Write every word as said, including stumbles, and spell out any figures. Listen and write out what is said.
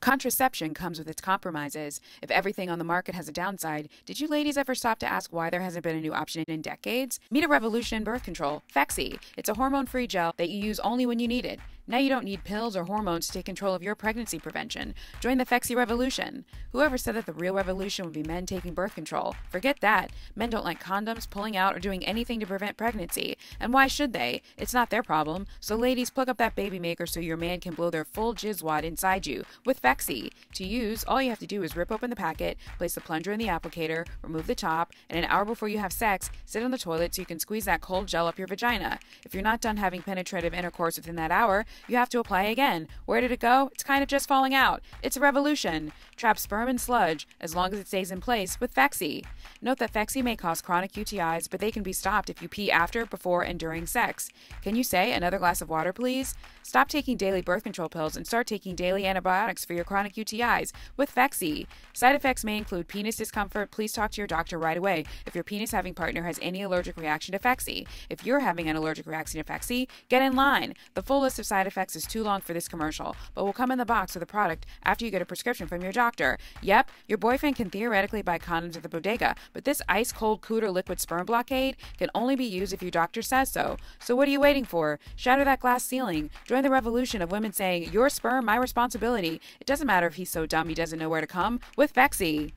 Contraception comes with its compromises. If everything on the market has a downside, did you ladies ever stop to ask why there hasn't been a new option in decades? Meet a revolution in birth control, Phexxi. It's a hormone-free gel that you use only when you need it. Now you don't need pills or hormones to take control of your pregnancy prevention. Join the Phexxi revolution. Whoever said that the real revolution would be men taking birth control? Forget that. Men don't like condoms, pulling out, or doing anything to prevent pregnancy. And why should they? It's not their problem. So ladies, plug up that baby maker so your man can blow their full jizz wad inside you with Phexxi. To use, all you have to do is rip open the packet, place the plunger in the applicator, remove the top, and an hour before you have sex, sit on the toilet so you can squeeze that cold gel up your vagina. If you're not done having penetrative intercourse within that hour, you have to apply again. Where did it go? It's kind of just falling out. It's a revolution. Trap sperm and sludge as long as it stays in place with Phexxi. Note that Phexxi may cause chronic U T Is, but they can be stopped if you pee after, before, and during sex. Can you say another glass of water, please? Stop taking daily birth control pills and start taking daily antibiotics for your chronic U T Is with Phexxi. Side effects may include penis discomfort. Please talk to your doctor right away if your penis-having partner has any allergic reaction to Phexxi. If you're having an allergic reaction to Phexxi, get in line. The full list of side Side effects is too long for this commercial, but will come in the box with a product after you get a prescription from your doctor. Yep, your boyfriend can theoretically buy condoms at the bodega, but this ice-cold cooter liquid sperm blockade can only be used if your doctor says so. So what are you waiting for? Shatter that glass ceiling. Join the revolution of women saying, your sperm, my responsibility. It doesn't matter if he's so dumb he doesn't know where to come with Phexxi.